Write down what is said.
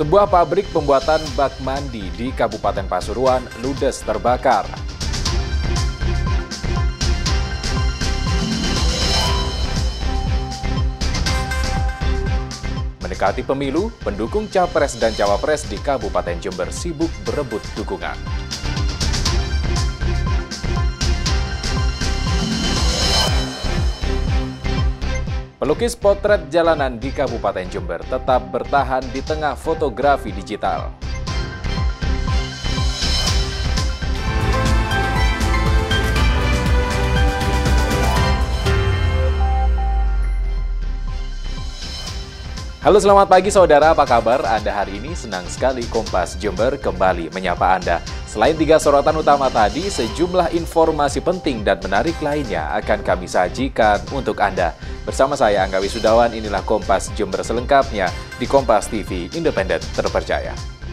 Sebuah pabrik pembuatan bak mandi di Kabupaten Pasuruan ludes terbakar. Mendekati pemilu, pendukung Capres dan Cawapres di Kabupaten Jember sibuk berebut dukungan. Pelukis potret jalanan di Kabupaten Jember tetap bertahan di tengah fotografi digital. Halo, selamat pagi saudara, apa kabar Anda hari ini? Senang sekali Kompas Jember kembali menyapa Anda. Selain tiga sorotan utama tadi, sejumlah informasi penting dan menarik lainnya akan kami sajikan untuk Anda. Bersama saya Angga Wisudawan, inilah Kompas Jember selengkapnya di Kompas TV, independen terpercaya.